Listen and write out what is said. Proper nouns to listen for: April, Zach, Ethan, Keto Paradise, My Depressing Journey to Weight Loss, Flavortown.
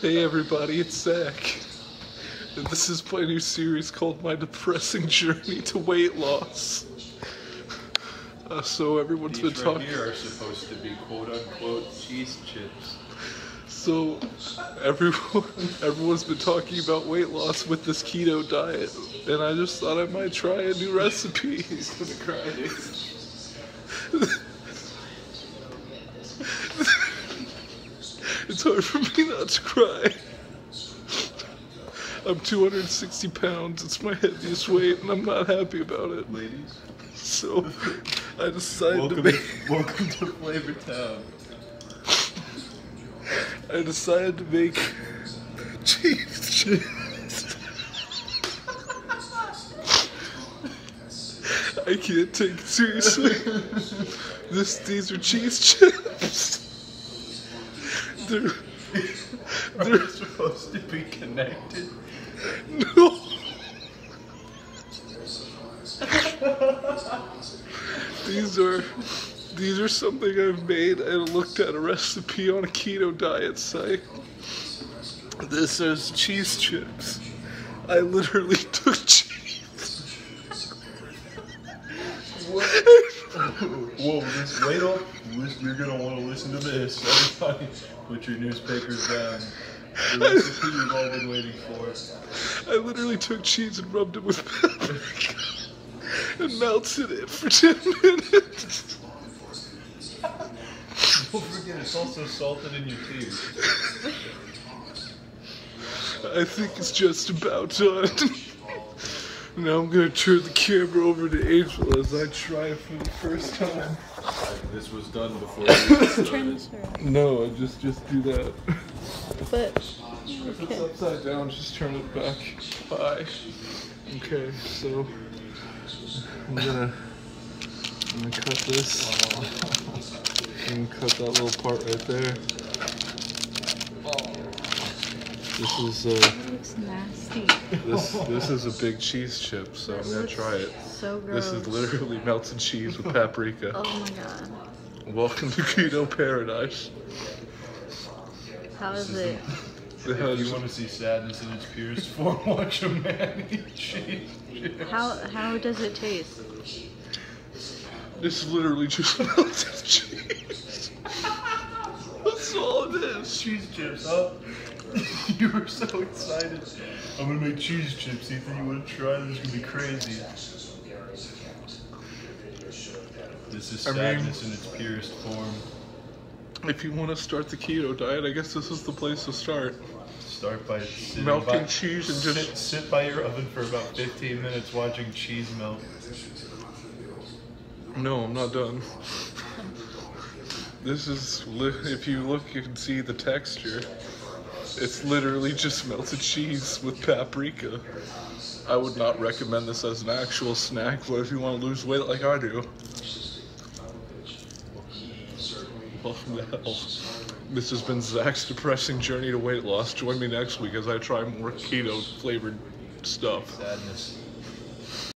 Hey everybody, it's Zach, and this is my new series called My Depressing Journey to Weight Loss. So everyone's been talking. These right here are supposed to be quote-unquote cheese chips. So everyone's been talking about weight loss with this keto diet, and I just thought I might try a new recipe. He's gonna cry, dude. It's hard for me not to cry. I'm 260 pounds, it's my heaviest weight, and I'm not happy about it. Ladies? So, I decided welcome to Flavortown. I decided to make cheese chips. I can't take it seriously. These are cheese chips. They're supposed to be connected. No. These are something I've made and looked at a recipe on a keto diet site. This is cheese chips. I literally took cheese. What? Whoa, this weight off. You're going to want to listen to this. Everybody, put your newspapers down. The recipe you've all been waiting for. I literally took cheese and rubbed it with pepper and melted it for 10 minutes. Don't forget, it's also salted in your teeth. I think it's just about done. Now I'm going to turn the camera over to April as I try it for the first time. This was done before you started. No, just do that. But okay. If it's upside down, just turn it back. Bye. Okay, so I'm gonna cut this. I'm gonna cut that little part right there. This is it looks nasty. This is a big cheese chip, so I'm gonna try it. So gross. This is literally melted cheese with paprika. Oh my god. Welcome to Keto Paradise. How is it? If you want to see sadness in its purest form, watch a man eat cheese chips. How does it taste? It's literally just melted cheese. That's all it is. Cheese chips, huh? You were so excited. I'm gonna make cheese chips, Ethan. You wanna try them? It's gonna be crazy. This is sadness in its purest form. If you wanna start the keto diet, I guess this is the place to start. Start by melting cheese and just sit by your oven for about 15 minutes watching cheese melt. No, I'm not done. This is, if you look, you can see the texture. It's literally just melted cheese with paprika. I would not recommend this as an actual snack, but if you want to lose weight like I do. Oh, no. This has been Zach's depressing journey to weight loss. Join me next week as I try more keto flavored stuff. Sadness.